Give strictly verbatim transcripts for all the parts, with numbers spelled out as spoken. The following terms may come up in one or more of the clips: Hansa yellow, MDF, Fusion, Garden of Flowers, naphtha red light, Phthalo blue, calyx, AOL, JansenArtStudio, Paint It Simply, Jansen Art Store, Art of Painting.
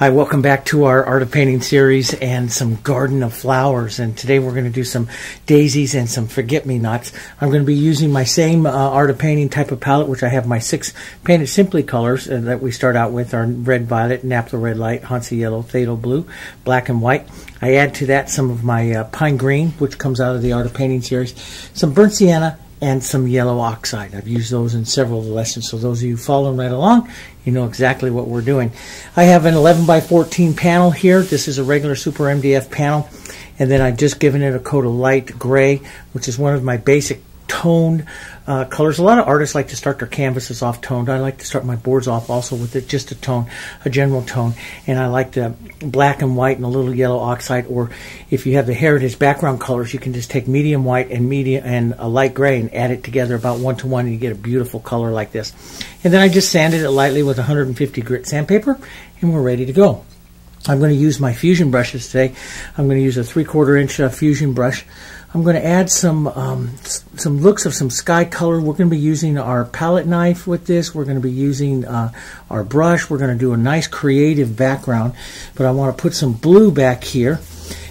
Hi, welcome back to our Art of Painting series and some Garden of Flowers. And today we're going to do some daisies and some forget-me-nots. I'm going to be using my same uh, Art of Painting type of palette, which I have my six Paint It Simply colors uh, that we start out with are red, violet, naphtha red light, Hansa yellow, Phthalo blue, black and white. I add to that some of my uh, pine green, which comes out of the Art of Painting series, some burnt sienna, and some yellow oxide. I've used those in several of the lessons, so those of you following right along, you know exactly what we're doing. I have an eleven by fourteen panel here. This is a regular Super M D F panel, and then I've just given it a coat of light gray, which is one of my basic toned uh, colors. A lot of artists like to start their canvases off toned. I like to start my boards off also with it, just a tone, a general tone, and I like the black and white and a little yellow oxide. Or if you have the heritage background colors, you can just take medium white and medium and a light gray and add it together about one to one, and you get a beautiful color like this. And then I just sanded it lightly with one hundred fifty grit sandpaper, and we're ready to go. I'm going to use my Fusion brushes today. I'm going to use a three-quarter inch uh, Fusion brush. I'm going to add some um, some looks of some sky color. We're going to be using our palette knife with this. We're going to be using uh, our brush. We're going to do a nice creative background, but I want to put some blue back here.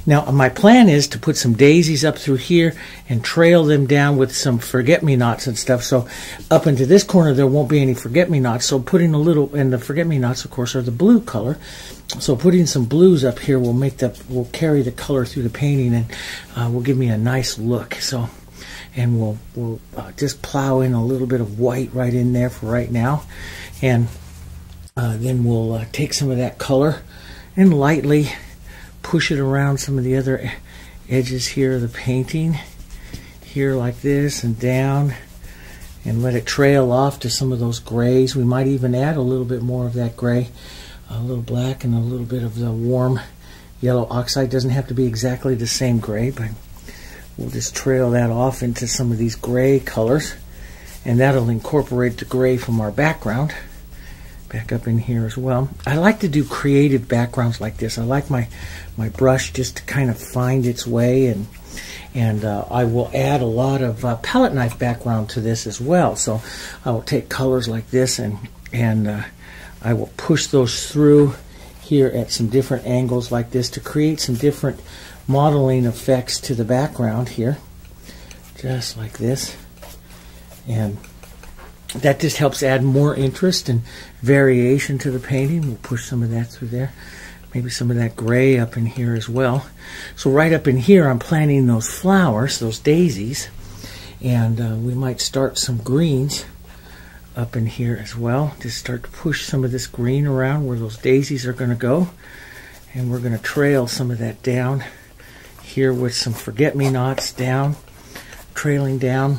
Now, my plan is to put some daisies up through here and trail them down with some forget-me-nots and stuff. So up into this corner, there won't be any forget-me-nots. So putting a little, and the forget-me-nots, of course, are the blue color. So putting some blues up here will make the, will carry the color through the painting and uh, will give me a nice look. So, and we'll, we'll uh, just plow in a little bit of white right in there for right now. And uh, then we'll uh, take some of that color and lightly push it around some of the other edges here of the painting, here like this and down, and let it trail off to some of those grays. We might even add a little bit more of that gray, a little black, and a little bit of the warm yellow oxide. Doesn't have to be exactly the same gray, but we'll just trail that off into some of these gray colors, and that'll incorporate the gray from our background back up in here as well. I like to do creative backgrounds like this. I like my my brush just to kind of find its way, and and uh, I will add a lot of uh, palette knife background to this as well. So I will take colors like this, and and uh, I will push those through here at some different angles like this to create some different modeling effects to the background here, just like this. And that just helps add more interest and variation to the painting. We'll push some of that through there. Maybe some of that gray up in here as well. So right up in here, I'm planting those flowers, those daisies. And uh, we might start some greens up in here as well. Just start to push some of this green around where those daisies are going to go. And we're going to trail some of that down here with some forget-me-nots down, trailing down.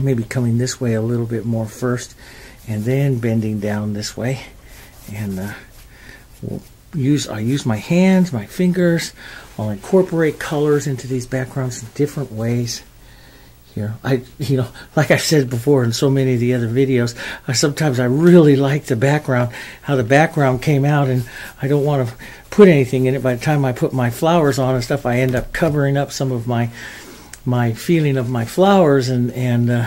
Maybe coming this way a little bit more first, and then bending down this way. And uh, we'll use I use my hands, my fingers. I'll incorporate colors into these backgrounds in different ways. Here, I you know, like I've said before in so many of the other videos, I sometimes I really like the background, how the background came out, and I don't want to put anything in it. By the time I put my flowers on and stuff, I end up covering up some of my. my feeling of my flowers, and and uh,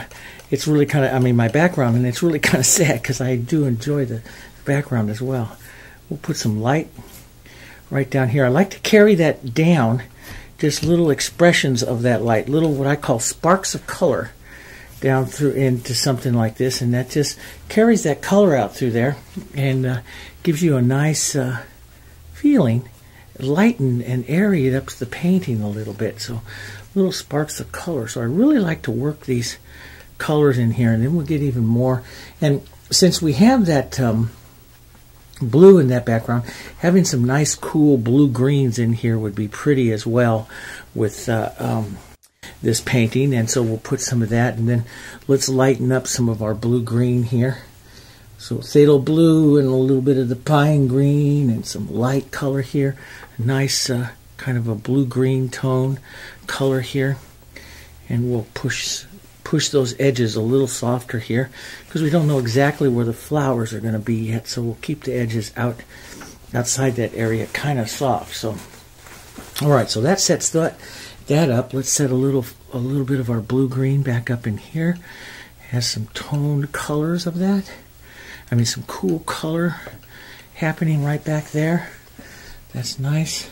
it's really kind of, I mean, my background, and it's really kind of sad because I do enjoy the background as well. We'll put some light right down here. I like to carry that down, just little expressions of that light, little what I call sparks of color down through into something like this, and that just carries that color out through there and uh, gives you a nice uh, feeling, lighten and airy it up to the painting a little bit. So little sparks of color. So I really like to work these colors in here, and then we'll get even more. And since we have that um, blue in that background, having some nice cool blue greens in here would be pretty as well with uh, um, this painting. And so we'll put some of that, and then let's lighten up some of our blue green here. So Phthalo blue and a little bit of the pine green and some light color here. Nice uh, kind of a blue-green tone color here, and we'll push push those edges a little softer here because we don't know exactly where the flowers are going to be yet, so we'll keep the edges out outside that area kind of soft. So all right, so that sets that that up. Let's set a little a little bit of our blue-green back up in here. It has some toned colors of that, I mean some cool color, happening right back there. That's nice.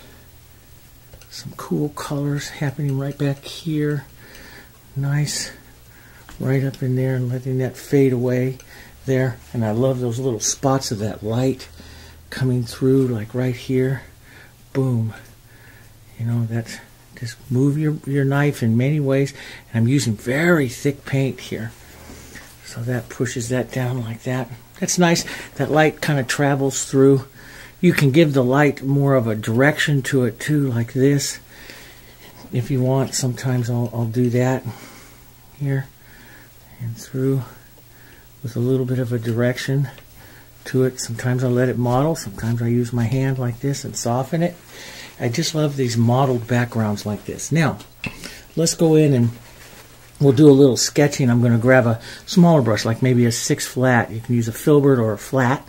Some cool colors happening right back here. Nice. Right up in there and letting that fade away there. And I love those little spots of that light coming through, like right here. Boom. You know, that's just move your, your knife in many ways. And I'm using very thick paint here. So that pushes that down like that. That's nice. That light kind of travels through. You can give the light more of a direction to it too, like this. If you want, sometimes I'll, I'll do that here and through with a little bit of a direction to it. Sometimes I let it model. Sometimes I use my hand like this and soften it. I just love these modeled backgrounds like this. Now, let's go in and we'll do a little sketching. I'm going to grab a smaller brush, like maybe a six flat. You can use a filbert or a flat.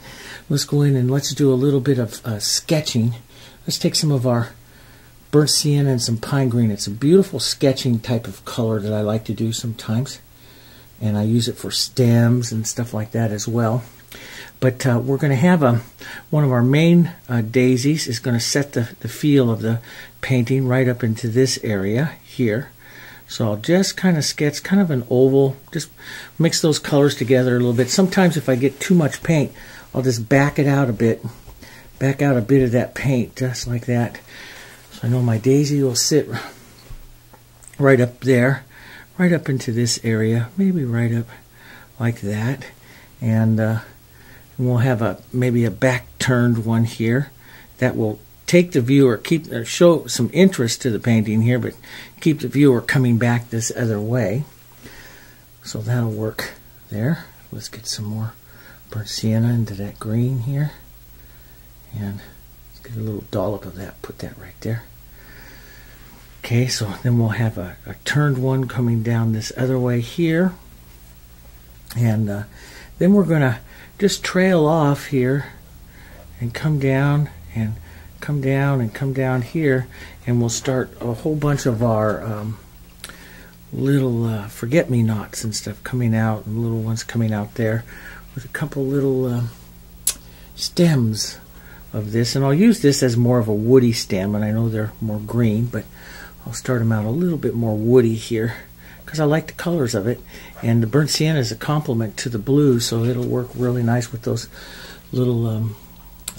Let's go in and let's do a little bit of uh, sketching. Let's take some of our burnt sienna and some pine green. It's a beautiful sketching type of color that I like to do sometimes. And I use it for stems and stuff like that as well. But uh, we're going to have a, one of our main uh, daisies is going to set the, the feel of the painting right up into this area here. So I'll just kind of sketch kind of an oval, just mix those colors together a little bit. Sometimes if I get too much paint, I'll just back it out a bit, back out a bit of that paint, just like that. So I know my daisy will sit right up there, right up into this area, maybe right up like that. And, uh, and we'll have a maybe a back-turned one here that will take the viewer, keep or show some interest to the painting here, but keep the viewer coming back this other way. So that'll work there. Let's get some more burnt sienna into that green here. And let's get a little dollop of that, put that right there. Okay, so then we'll have a, a turned one coming down this other way here. And uh, then we're going to just trail off here and come down and come down and come down here, and we'll start a whole bunch of our um, little uh, forget-me-nots and stuff coming out, and little ones coming out there with a couple little uh, stems of this. And I'll use this as more of a woody stem, and I know they're more green, but I'll start them out a little bit more woody here because I like the colors of it, and the burnt sienna is a complement to the blue, so it'll work really nice with those little um,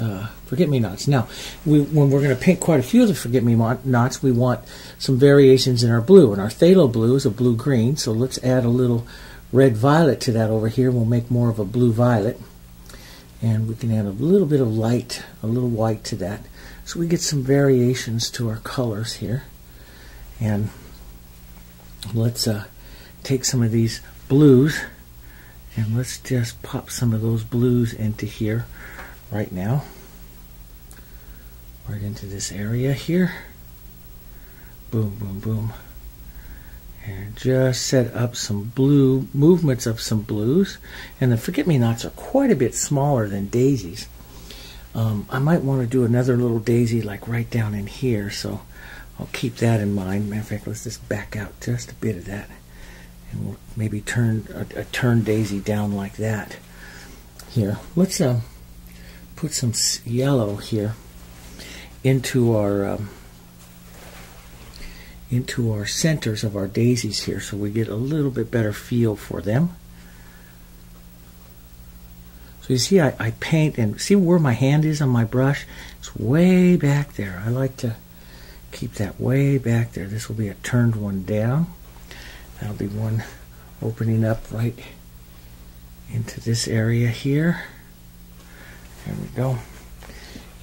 Uh, forget-me-nots. Now, we, when we're going to paint quite a few of the forget-me-nots, we want some variations in our blue. And our phthalo blue is a blue-green, so let's add a little red-violet to that over here. We'll make more of a blue-violet. And we can add a little bit of light, a little white to that. So we get some variations to our colors here. And let's uh, take some of these blues, and let's just pop some of those blues into here. Right now, right into this area here. Boom, boom, boom. And just set up some blue, movements of some blues. And the forget-me-nots are quite a bit smaller than daisies. Um, I might want to do another little daisy like right down in here, so I'll keep that in mind. Matter of fact, let's just back out just a bit of that. And we'll maybe turn a, a turn daisy down like that. Here, let's... Uh, put some yellow here into our um, into our centers of our daisies here, so we get a little bit better feel for them. So you see, I, I paint and see where my hand is on my brush. It's way back there. I like to keep that way back there. This will be a turned one down. That'll be one opening up right into this area here. There we go.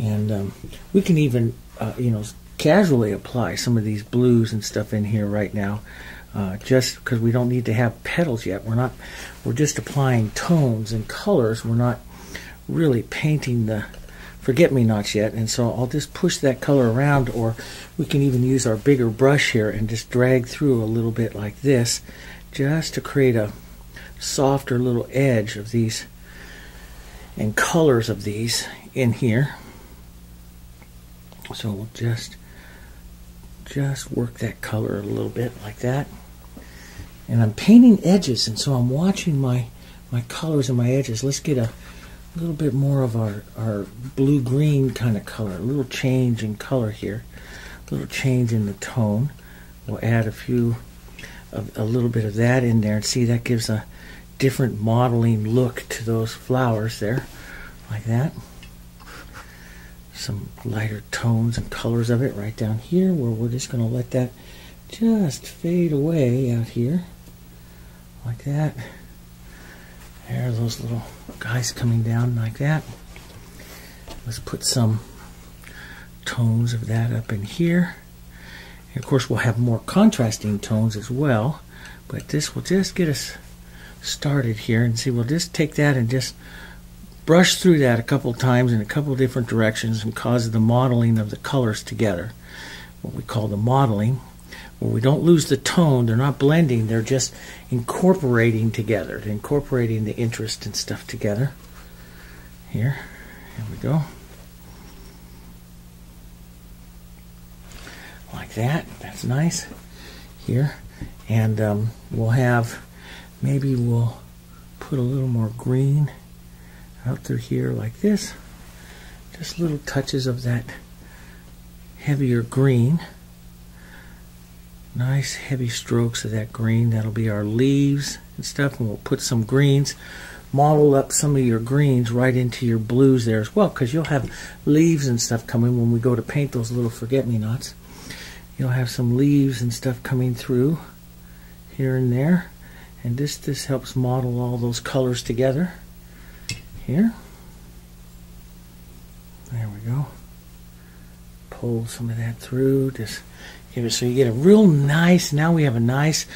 And um, we can even, uh, you know, casually apply some of these blues and stuff in here right now, uh, just because we don't need to have petals yet. We're not, we're just applying tones and colors. We're not really painting the forget-me-nots yet. And so I'll just push that color around, or we can even use our bigger brush here and just drag through a little bit like this, just to create a softer little edge of these and colors of these in here. So we'll just just work that color a little bit like that. And I'm painting edges, and so I'm watching my my colors and my edges. Let's get a a little bit more of our, our blue-green kind of color, a little change in color here, a little change in the tone. We'll add a few, a, a little bit of that in there, and see, that gives a different modeling look to those flowers there, like that. Some lighter tones and colors of it right down here, where we're just going to let that just fade away out here, like that. There are those little guys coming down like that. Let's put some tones of that up in here. And of course, we'll have more contrasting tones as well, but this will just get us started here. And see, we'll just take that and just brush through that a couple times in a couple different directions and cause the modeling of the colors together, what we call the modeling, where we don't lose the tone. They're not blending, they're just incorporating together, they're incorporating the interest and stuff together. Here, here we go. Like that, that's nice. Here, and um, we'll have, maybe we'll put a little more green out through here like this. Just little touches of that heavier green. Nice heavy strokes of that green. That'll be our leaves and stuff, and we'll put some greens, model up some of your greens right into your blues there as well, because you'll have leaves and stuff coming when we go to paint those little forget-me-nots. You'll have some leaves and stuff coming through here and there, and this this helps model all those colors together. Here, there we go. Pull some of that through, just give it, so you get a real nice, now we have a nice,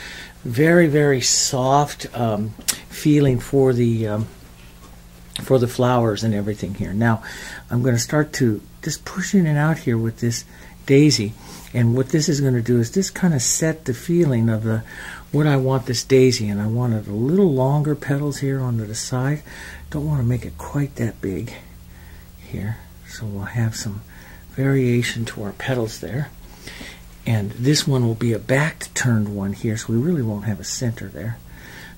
very very soft um, feeling for the um, for the flowers and everything here. Now I'm going to start to just pushing it out here with this daisy, and what this is going to do is just kind of set the feeling of the what I want this daisy, and I want it a little longer petals here onto the side. Don't want to make it quite that big here, so we'll have some variation to our petals there. And this one will be a back turned one here, so we really won't have a center there.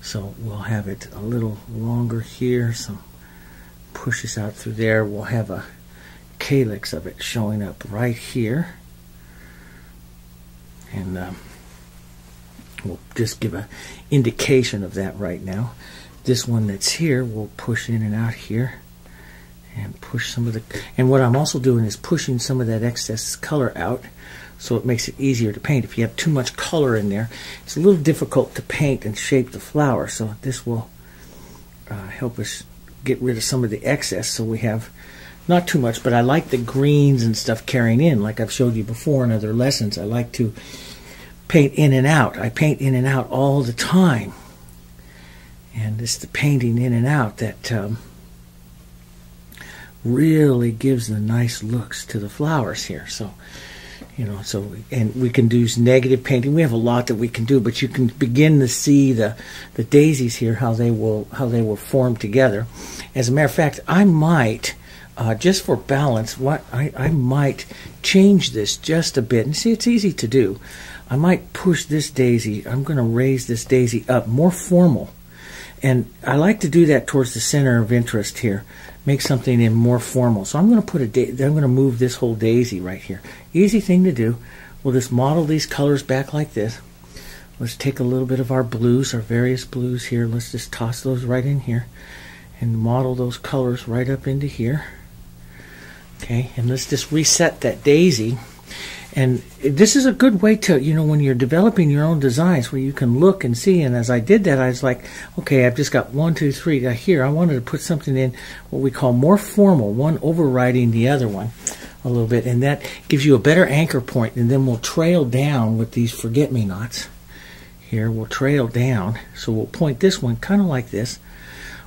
So we'll have it a little longer here, some pushes out through there. We'll have a calyx of it showing up right here. And um, we'll just give an indication of that right now. This one that's here, we'll push in and out here and push some of the, and what I'm also doing is pushing some of that excess color out, so it makes it easier to paint. If you have too much color in there, it's a little difficult to paint and shape the flower, so this will uh, help us get rid of some of the excess, so we have not too much. But I like the greens and stuff carrying in, like I've showed you before in other lessons. I like to paint in and out. I paint in and out all the time, and it's the painting in and out that um, really gives the nice looks to the flowers here. So you know, so and we can do negative painting. We have a lot that we can do, but you can begin to see the the daisies here, how they will how they will form together. As a matter of fact, I might uh, just for balance, what I I might change this just a bit. And see, it's easy to do. I might push this daisy. I'm going to raise this daisy up more formal, and I like to do that towards the center of interest here. Make something in more formal. So I'm going to put a da I'm going to move this whole daisy right here. Easy thing to do. We'll just model these colors back like this. Let's take a little bit of our blues, our various blues here. Let's just toss those right in here and model those colors right up into here. Okay, and let's just reset that daisy. And this is a good way to, you know, when you're developing your own designs, where you can look and see. And as I did that, I was like, okay, I've just got one, two, three here. I wanted to put something in what we call more formal, one overriding the other one a little bit. And that gives you a better anchor point. And then we'll trail down with these forget-me-nots. Here, we'll trail down. So we'll point this one kind of like this.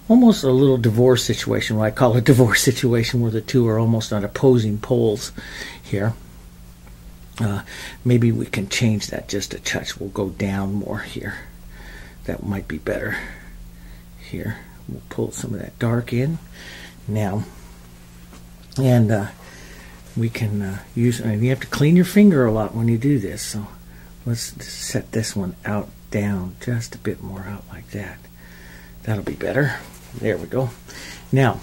Almost a little divorce situation, what I call a divorce situation, where the two are almost on opposing poles here. Uh, maybe we can change that just a touch. We'll go down more here. That might be better. Here, we'll pull some of that dark in now, and uh, we can uh, use. And you have to clean your finger a lot when you do this. So let's set this one out down just a bit more out like that. That'll be better. There we go. Now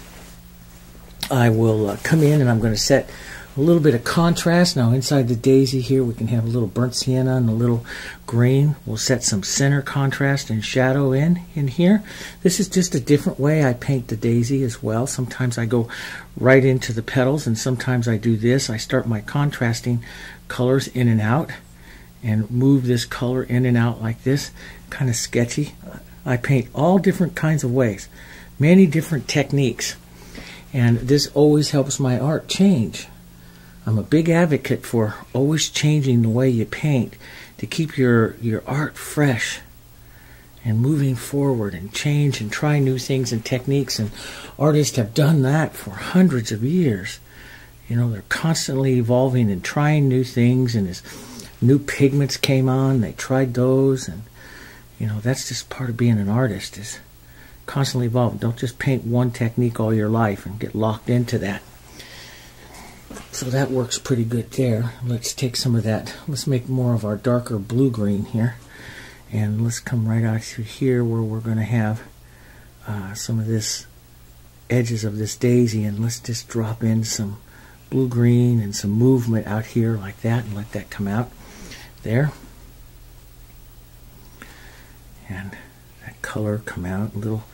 I will uh, come in and I'm going to set a little bit of contrast. Now inside the daisy here we can have a little burnt sienna and a little green. We'll set some center contrast and shadow in in here. This is just a different way I paint the daisy as well. Sometimes I go right into the petals and sometimes I do this. I start my contrasting colors in and out and move this color in and out like this. Kind of sketchy. I paint all different kinds of ways, many different techniques, and this always helps my art change. I'm a big advocate for always changing the way you paint to keep your, your art fresh and moving forward and change and try new things and techniques, and artists have done that for hundreds of years. You know, they're constantly evolving and trying new things, and as new pigments came on, they tried those, and you know, that's just part of being an artist, is constantly evolving. Don't just paint one technique all your life and get locked into that. So that works pretty good there. Let's take some of that. Let's make more of our darker blue-green here. And let's come right out through here where we're going to have uh, some of this edges of this daisy. And let's just drop in some blue-green and some movement out here like that and let that come out there. And that color come out, little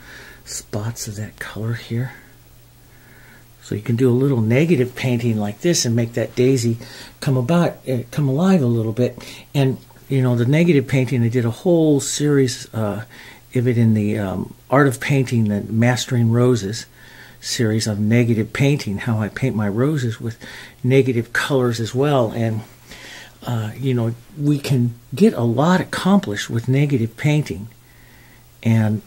spots of that color here. So you can do a little negative painting like this and make that daisy come about, uh, come alive a little bit. And you know, the negative painting, I did a whole series uh, of it in the um, Art of Painting, the Mastering Roses series of negative painting, how I paint my roses with negative colors as well. And Uh, you know, we can get a lot accomplished with negative painting, and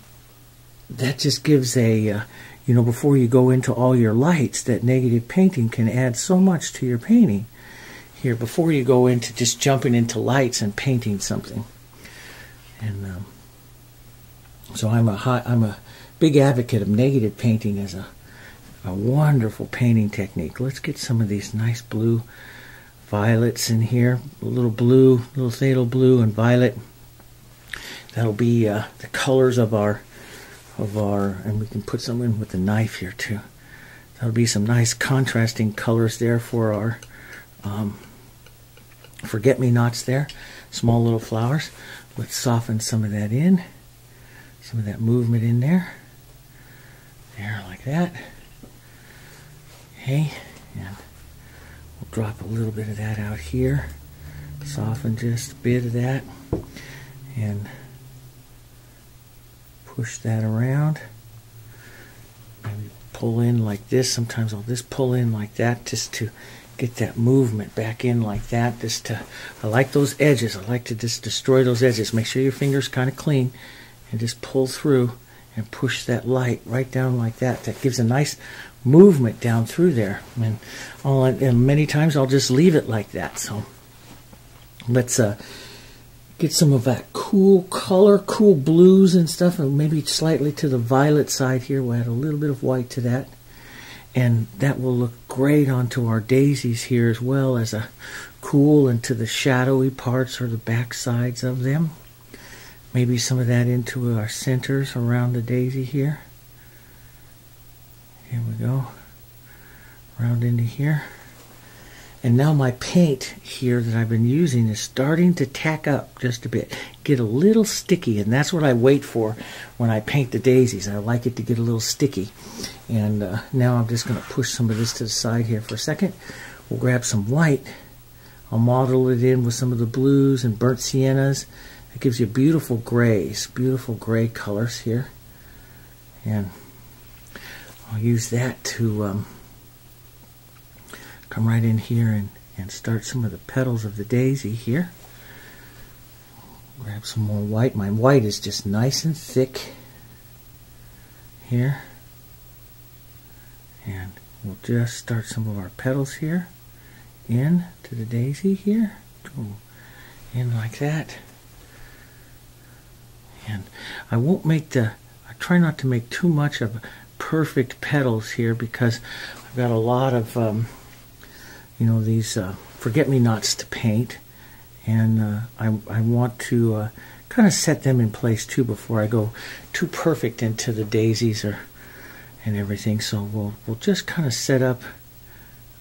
that just gives a, uh, you know, before you go into all your lights, that negative painting can add so much to your painting here before you go into just jumping into lights and painting something. And um, so I'm a high, I'm a big advocate of negative painting as a, a wonderful painting technique. Let's get some of these nice blue violets in here, a little blue, a little phthalo blue and violet. That'll be uh, the colors of our, of our, and we can put some in with the knife here too. That'll be some nice contrasting colors there for our um, forget-me-nots there, small little flowers. Let's soften some of that in, some of that movement in there, there like that. Okay, and we'll drop a little bit of that out here, soften just a bit of that, and push that around. Maybe pull in like this. Sometimes I'll just pull in like that just to get that movement back in like that. Just to, I like those edges. I like to just destroy those edges. Make sure your finger's kind of clean, and just pull through and push that light right down like that. That gives a nice movement down through there, and all and many times I'll just leave it like that. So let's uh, get some of that cool color, cool blues and stuff, and maybe slightly to the violet side here. We'll add a little bit of white to that, and that will look great onto our daisies here as well, as a cool into the shadowy parts or the back sides of them. Maybe some of that into our centers around the daisy here. Here we go, round into here. And now my paint here that I've been using is starting to tack up just a bit, get a little sticky, and that's what I wait for when I paint the daisies. I like it to get a little sticky. And uh, now I'm just going to push some of this to the side here for a second. We'll grab some white. I'll model it in with some of the blues and burnt siennas. It gives you beautiful grays, beautiful gray colors here. And I'll use that to um, come right in here and, and start some of the petals of the daisy here. Grab some more white. My white is just nice and thick here. And we'll just start some of our petals here in to the daisy here. In like that. And I won't make the, I try not to make too much of perfect petals here, because I've got a lot of um, you know, these uh, forget-me-nots to paint, and uh, I, I want to uh, kind of set them in place too before I go too perfect into the daisies or and everything. So we'll, we'll just kind of set up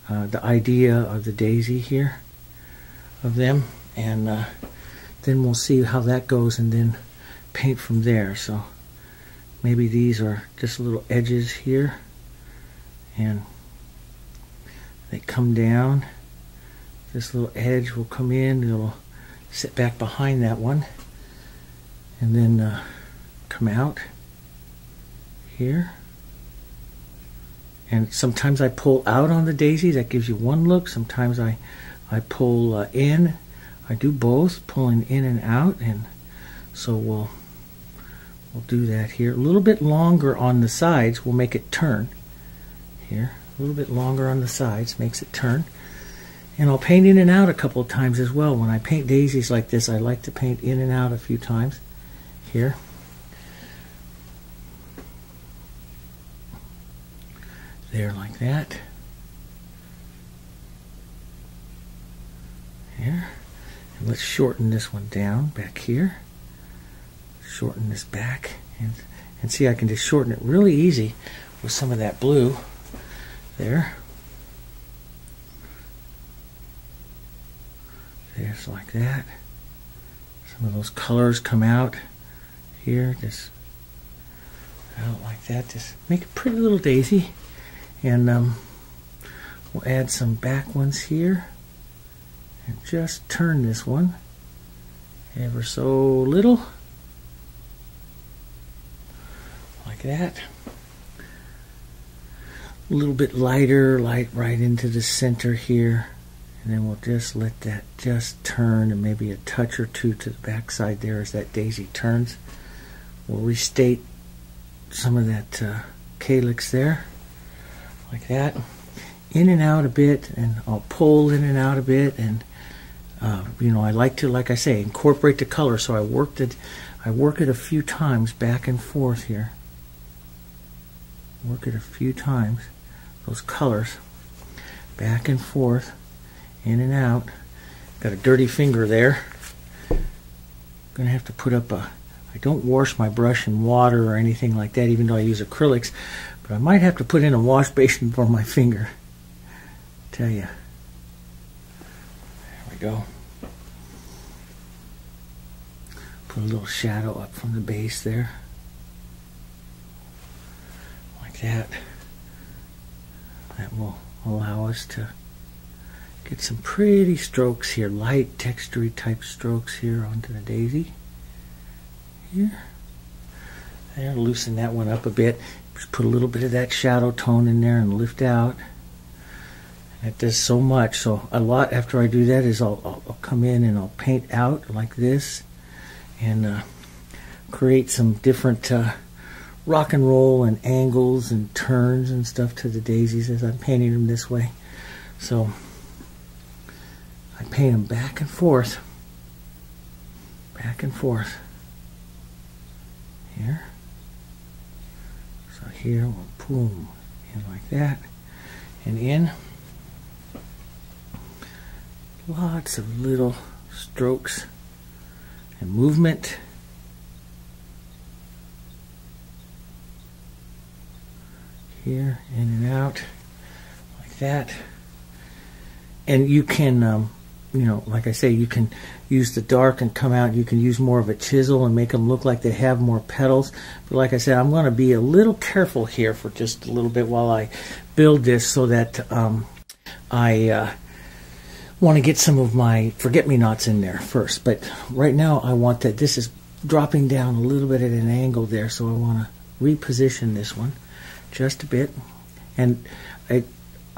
uh, the idea of the daisy here, of them, and uh, then we'll see how that goes and then paint from there. So maybe these are just little edges here, and they come down. This little edge will come in, it'll sit back behind that one, and then uh, come out here. And sometimes I pull out on the daisy, that gives you one look. Sometimes I, I pull uh, in. I do both, pulling in and out, and so we'll, we'll do that here. A little bit longer on the sides, we'll make it turn here. A little bit longer on the sides makes it turn. And I'll paint in and out a couple of times as well. When I paint daisies like this, I like to paint in and out a few times here. There, like that. Here. And let's shorten this one down back here. Shorten this back. And, and see, I can just shorten it really easy with some of that blue there. Just like that. Some of those colors come out here, just out like that. Just make a pretty little daisy. And um, we'll add some back ones here. And just turn this one ever so little. Like that. A little bit lighter, light right into the center here. And then we'll just let that just turn, and maybe a touch or two to the backside there as that daisy turns. We'll restate some of that uh, calyx there, like that. In and out a bit, and I'll pull in and out a bit, and uh, you know, I like to, like I say, incorporate the color. So I worked it, I work it a few times back and forth here. Work it a few times, those colors, back and forth. In and out. Got a dirty finger there. Gonna have to put up a. I don't wash my brush in water or anything like that, even though I use acrylics, but I might have to put in a wash basin for my finger. Tell ya. There we go. Put a little shadow up from the base there, like that. That will allow us to get some pretty strokes here, light textury type strokes here onto the daisy. Here. There, loosen that one up a bit. Just put a little bit of that shadow tone in there and lift out. That does so much. So a lot after I do that is I'll, I'll, I'll come in and I'll paint out like this and uh, create some different uh, rock and roll and angles and turns and stuff to the daisies as I'm painting them this way. So I paint them back and forth, back and forth here. So here we'll boom in like that, and in lots of little strokes and movement. Here, in and out like that, and you can. Um, You know, like I say, you can use the dark and come out. You can use more of a chisel and make them look like they have more petals. But like I said, I'm going to be a little careful here for just a little bit while I build this, so that um, I uh, want to get some of my forget-me-nots in there first. But right now, I want that. This is dropping down a little bit at an angle there, so I want to reposition this one just a bit. And I.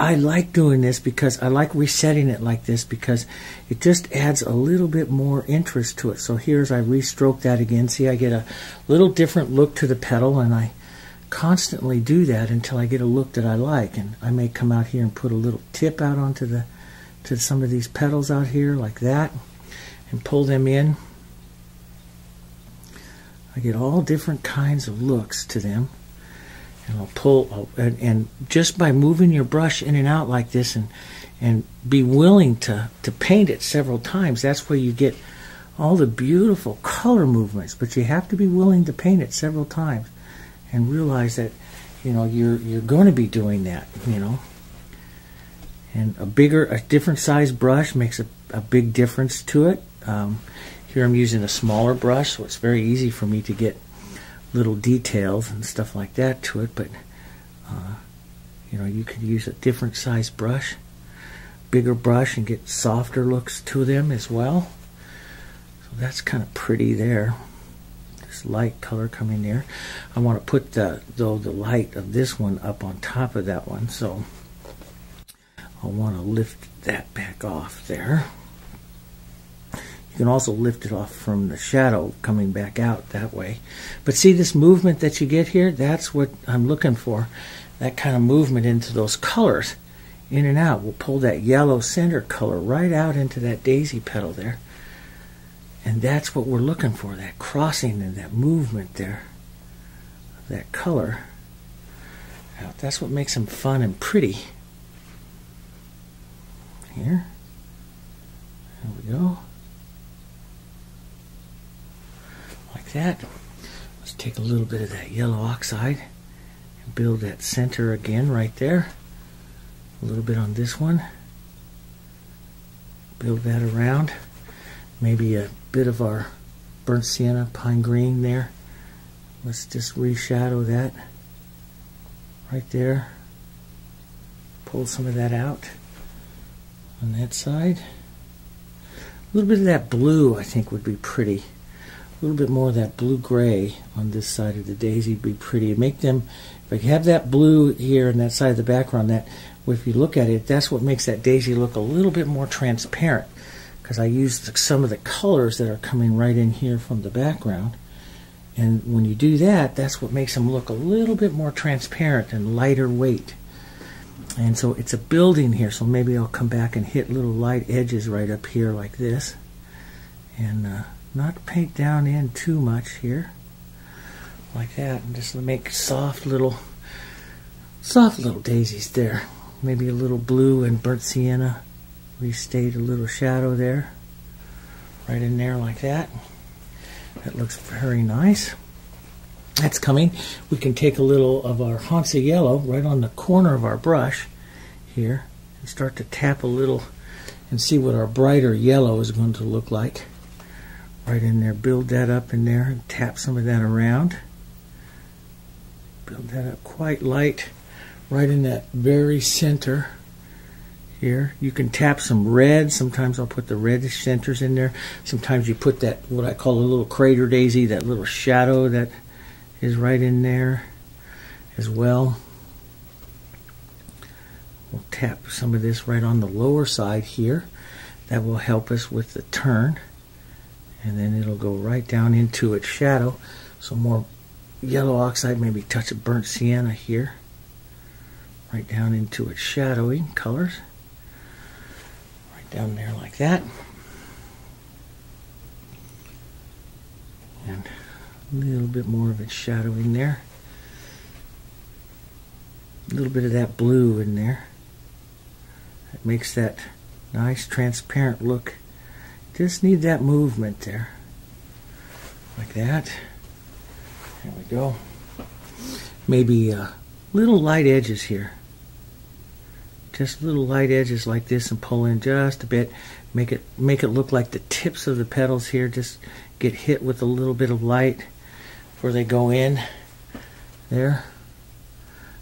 I like doing this because I like resetting it like this, because it just adds a little bit more interest to it. So here's I restroke that again. See, I get a little different look to the petal, and I constantly do that until I get a look that I like. And I may come out here and put a little tip out onto the to some of these petals out here like that and pull them in. I get all different kinds of looks to them. And I'll pull, and, and just by moving your brush in and out like this, and and be willing to to paint it several times, that's where you get all the beautiful color movements. But you have to be willing to paint it several times and realize that you know, you're you're going to be doing that, you know. And a bigger, a different size brush makes a, a big difference to it. Um, here I'm using a smaller brush, so it's very easy for me to get little details and stuff like that to it. But uh, you know, you could use a different size brush, bigger brush, and get softer looks to them as well. So that's kind of pretty there. This light color coming there. I want to put the though the light of this one up on top of that one, so I want to lift that back off there. You can also lift it off from the shadow coming back out that way. But see this movement that you get here? That's what I'm looking for. That kind of movement into those colors, in and out. We'll pull that yellow center color right out into that daisy petal there. And that's what we're looking for, that crossing and that movement there, that color. Now, that's what makes them fun and pretty. Here. There we go. Like that. Let's take a little bit of that yellow oxide and build that center again right there. A little bit on this one. Build that around. Maybe a bit of our burnt sienna, pine green there. Let's just reshadow that right there. Pull some of that out on that side. A little bit of that blue I think would be pretty. A little bit more of that blue-gray on this side of the daisy would be pretty. Make them, if I have that blue here on that side of the background, that if you look at it, that's what makes that daisy look a little bit more transparent. Because I used some of the colors that are coming right in here from the background. And when you do that, that's what makes them look a little bit more transparent and lighter weight. And so it's a building here, so maybe I'll come back and hit little light edges right up here like this. And uh, not paint down in too much here. Like that, and just make soft little, soft little daisies there. Maybe a little blue and burnt sienna. Restate a little shadow there, right in there like that. That looks very nice. That's coming. We can take a little of our Hansa yellow right on the corner of our brush here and start to tap a little and see what our brighter yellow is going to look like. Right in there, build that up in there and tap some of that around. Build that up quite light, right in that very center. Here you can tap some red. Sometimes I'll put the reddish centers in there. Sometimes you put that what I call a little crater daisy, that little shadow that is right in there as well. We'll tap some of this right on the lower side here. That will help us with the turn, and then it'll go right down into its shadow. So more yellow oxide, maybe touch of burnt sienna here, right down into its shadowy colors. Down there like that, and a little bit more of it shadowing there, a little bit of that blue in there. That makes that nice transparent look. Just need that movement there like that. There we go. Maybe uh, little light edges here. Just little light edges like this, and pull in just a bit. Make it make it look like the tips of the petals here just get hit with a little bit of light before they go in there.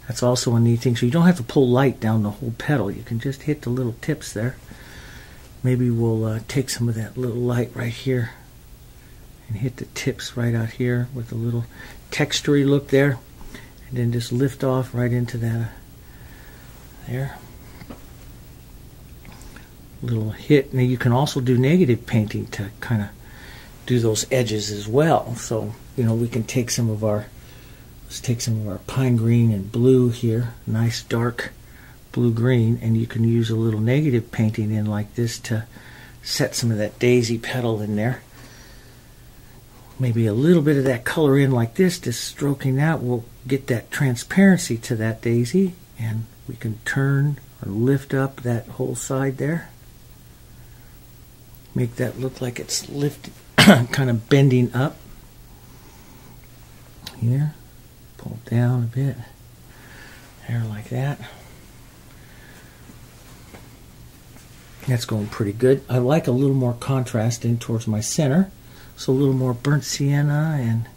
That's also a neat thing. So you don't have to pull light down the whole petal. You can just hit the little tips there. Maybe we'll uh, take some of that little light right here and hit the tips right out here with a little textury look there, and then just lift off right into that uh, there. Little hit. Now you can also do negative painting to kind of do those edges as well. So you know, we can take some of our let's take some of our pine green and blue here, nice dark blue green, and you can use a little negative painting in like this to set some of that daisy petal in there. Maybe a little bit of that color in like this, just stroking out will get that transparency to that daisy, and we can turn or lift up that whole side there. Make that look like it's lifted, kind of bending up. Here, pull down a bit. there like that. That's going pretty good. I like a little more contrast in towards my center, so a little more burnt sienna and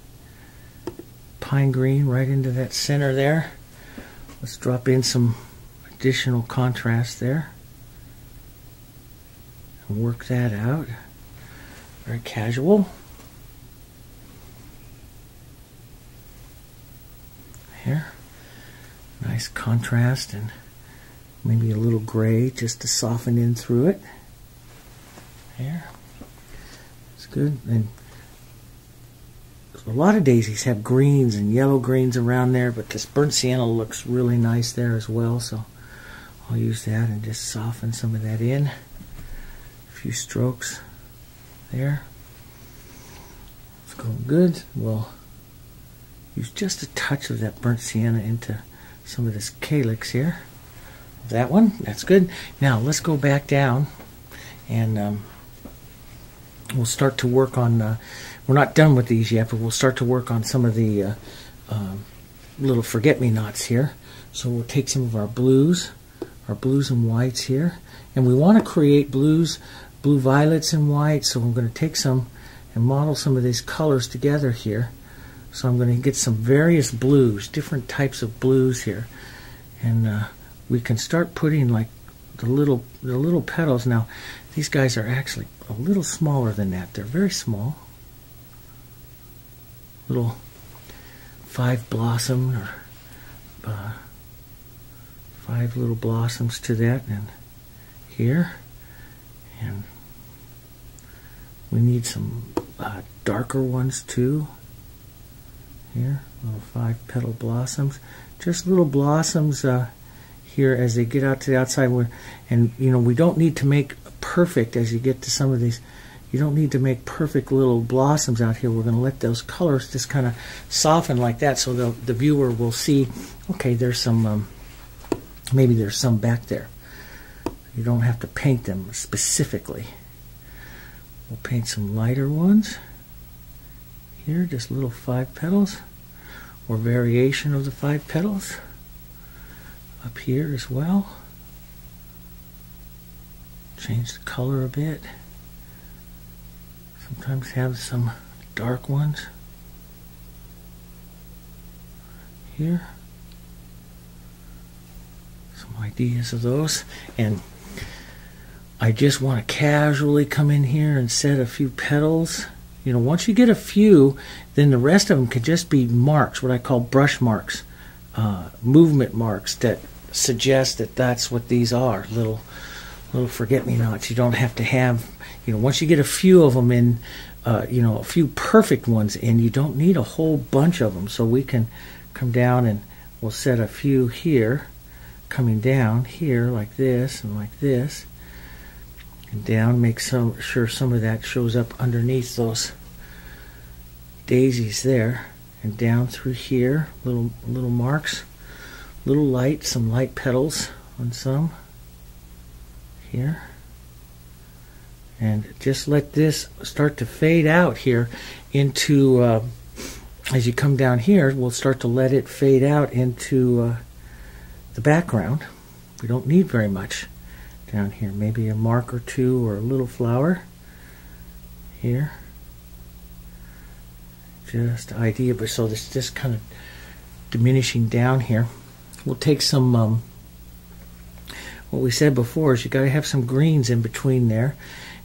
pine green right into that center there. Let's drop in some additional contrast there and work that out. Very casual. Here, nice contrast and maybe a little gray just to soften in through it. There, it's good. And a lot of daisies have greens and yellow greens around there, but this burnt sienna looks really nice there as well, so I'll use that and just soften some of that in. A few strokes there. It's going good. We'll use just a touch of that burnt sienna into some of this calyx here. That one, that's good. Now let's go back down and um, we'll start to work on, uh, we're not done with these yet, but we'll start to work on some of the uh, uh, little forget-me-nots here. So we'll take some of our blues, our blues and whites here, and we want to create blues, blue violets and whites, so I'm going to take some and model some of these colors together here. So I'm going to get some various blues, different types of blues here, and uh, we can start putting like the little the little petals. Now these guys are actually a little smaller than that. They're very small, little five blossom or uh, five little blossoms to that, and here, and we need some uh, darker ones too. Here, little five petal blossoms, just little blossoms uh, here as they get out to the outside. We're, and you know, we don't need to make perfect as you get to some of these. You don't need to make perfect little blossoms out here. We're going to let those colors just kind of soften like that, so the the viewer will see, okay, there's some um, maybe there's some back there. You don't have to paint them specifically. We'll paint some lighter ones. Here, just little five petals or variation of the five petals up here as well. Change the color a bit. Sometimes have some dark ones here. Some ideas of those, and I just want to casually come in here and set a few petals. You know, once you get a few, then the rest of them could just be marks, what I call brush marks, uh, movement marks that suggest that that's what these are, little little forget-me-nots. You don't have to have, you know, once you get a few of them in, uh, you know, a few perfect ones in, you don't need a whole bunch of them. So we can come down and we'll set a few here, coming down here like this and like this. And down, make some sure some of that shows up underneath those daisies there, and down through here, little little marks, little light, some light petals on some here, and just let this start to fade out here into uh, as you come down here, we'll start to let it fade out into uh, the background. We don't need very much down here, maybe a mark or two or a little flower here, just idea. But so this just kind of diminishing down here. We'll take some um, what we said before is you got to have some greens in between there,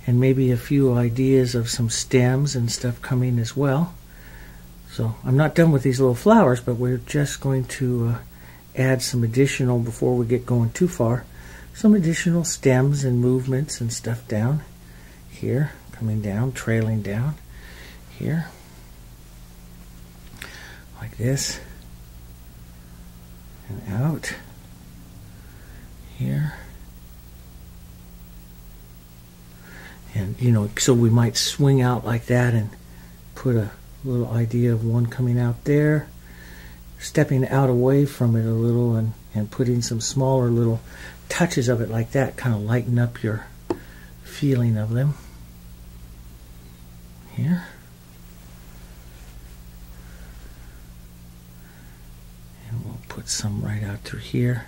and maybe a few ideas of some stems and stuff coming as well. So I'm not done with these little flowers, but we're just going to uh, add some additional before we get going too far. Some additional stems and movements and stuff down here, coming down, trailing down here, like this, and out here. And you know, so we might swing out like that and put a little idea of one coming out there, stepping out away from it a little, and, and put in some smaller little touches of it like that, kind of lighten up your feeling of them here. And we'll put some right out through here,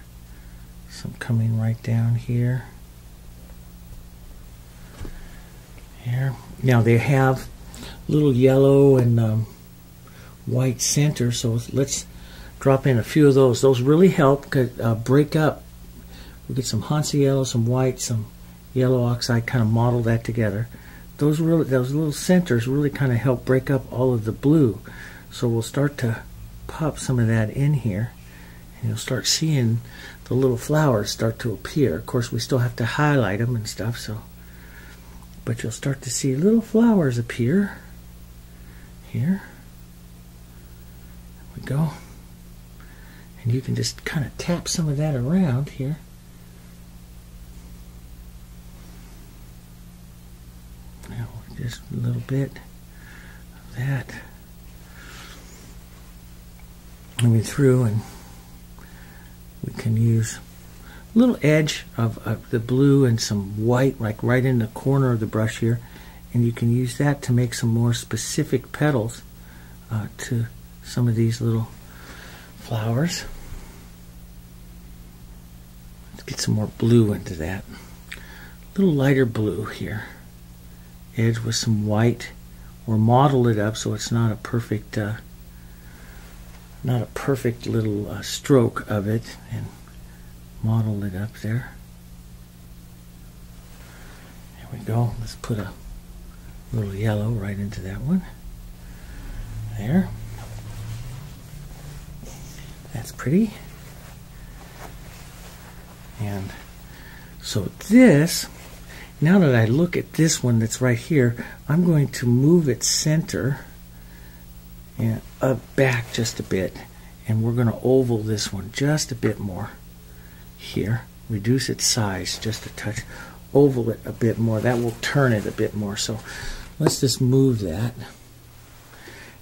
some coming right down here. Here. Now they have little yellow and um, white center, so let's drop in a few of those. Those really help uh, break up. We get some Hansa yellow, some white, some yellow oxide, kind of model that together. Those really, those little centers really kind of help break up all of the blue. So we'll start to pop some of that in here, and you'll start seeing the little flowers start to appear. Of course, we still have to highlight them and stuff, so, but you'll start to see little flowers appear. Here, there we go. And you can just kind of tap some of that around here. Now, just a little bit of that coming through, and we can use a little edge of, of the blue and some white, like right in the corner of the brush here, and you can use that to make some more specific petals uh, to some of these little flowers. Let's get some more blue into that. A little lighter blue here. Edge with some white, or model it up so it's not a perfect, uh, not a perfect little uh, stroke of it, and model it up there. There we go. Let's put a little yellow right into that one. There. That's pretty. And so this, now that I look at this one that's right here, I'm going to move its center and up back just a bit, and we're going to oval this one just a bit more here, reduce its size just a touch, oval it a bit more. That will turn it a bit more. So let's just move that.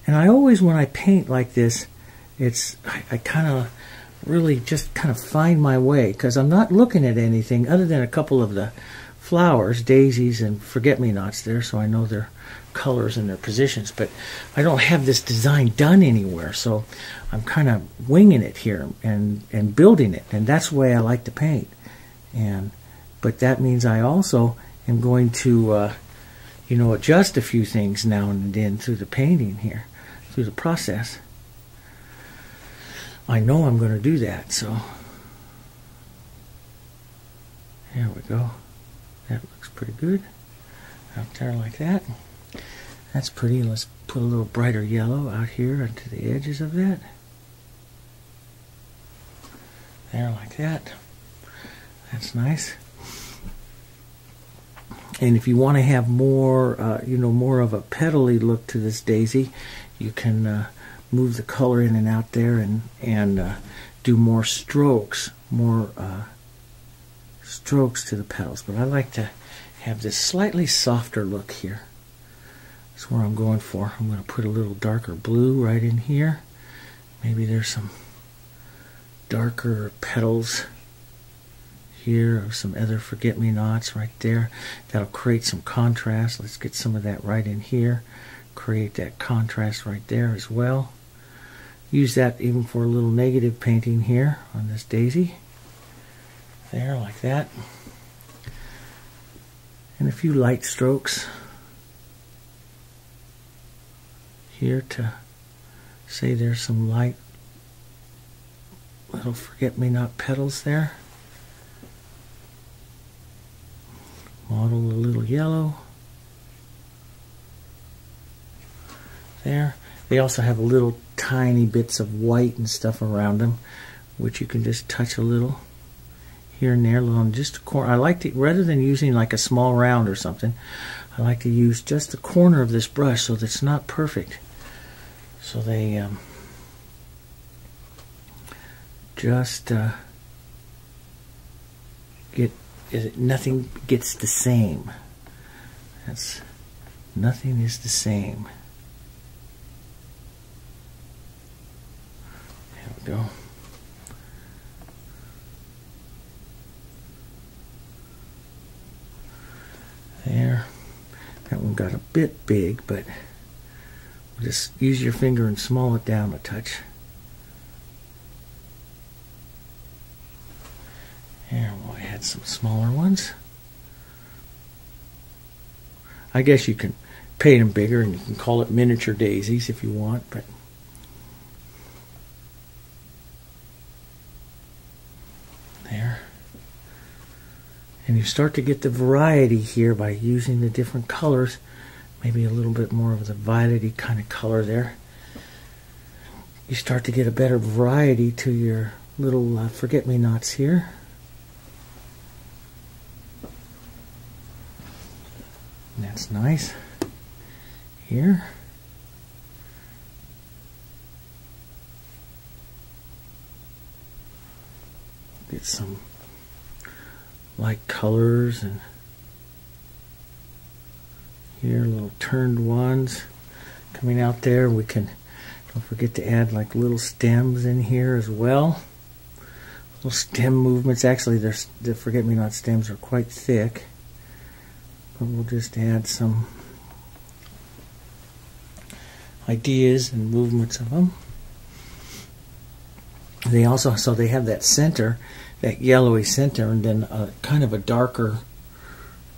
And I always, when I paint like this, it's I, I kind of really just kind of find my way, because I'm not looking at anything other than a couple of the flowers, daisies and forget-me-nots there, so I know their colors and their positions, but I don't have this design done anywhere, so I'm kind of winging it here and, and building it, and that's the way I like to paint. And but that means I also am going to uh, you know, adjust a few things now and then through the painting here, through the process. I know I'm going to do that, so there we go. That looks pretty good out there like that. That's pretty. Let's put a little brighter yellow out here onto the edges of that. There like that. That's nice. And if you want to have more, uh, you know, more of a petally look to this daisy, you can uh, move the color in and out there, and and uh, do more strokes, more. Uh, strokes to the petals, but I like to have this slightly softer look here. That's where I'm going for. I'm going to put a little darker blue right in here. Maybe there's some darker petals here, or some other forget-me-nots right there. That'll create some contrast. Let's get some of that right in here. Create that contrast right there as well. Use that even for a little negative painting here on this daisy. There, like that. And a few light strokes here to say there's some light little forget-me-not petals there. Model a little yellow. There. They also have little tiny bits of white and stuff around them, which you can just touch a little here and there, along just a corner. I like to, rather than using like a small round or something, I like to use just the corner of this brush so that it's not perfect. So they um, just uh, get, nothing gets the same. That's, nothing is the same. There we go. There. That one got a bit big, but just use your finger and small it down a touch. And well, I had some smaller ones. I guess you can paint them bigger and you can call it miniature daisies if you want, but there. And you start to get the variety here by using the different colors. Maybe a little bit more of the violety kind of color there. You start to get a better variety to your little uh, forget-me-nots here. And that's nice. Here. Get some light colors, and here little turned ones coming out there. We can, don't forget to add like little stems in here as well. Little stem movements. Actually, there's the forget-me-not stems are quite thick, but we'll just add some ideas and movements of them. They also, so they have that center, that yellowy center, and then a, kind of a darker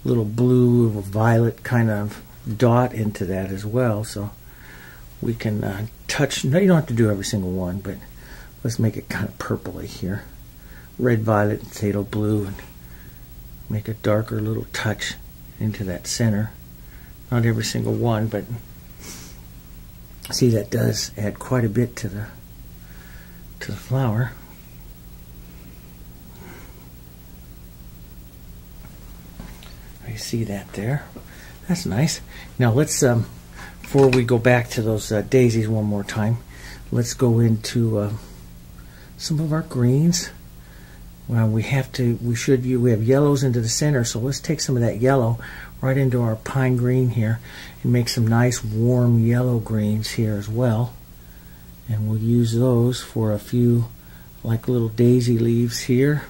little blue or violet kind of dot into that as well. So we can uh, touch, no, you don't have to do every single one, but let's make it kind of purpley here. Red, violet, and phthalo blue, and make a darker little touch into that center. Not every single one, but see, that does add quite a bit to the to the flower. I see that there. That's nice. Now let's, um, before we go back to those uh, daisies one more time, let's go into uh, some of our greens. Well, we have to, we should, we have yellows into the center, so let's take some of that yellow right into our pine green here and make some nice warm yellow greens here as well. And we'll use those for a few like little daisy leaves here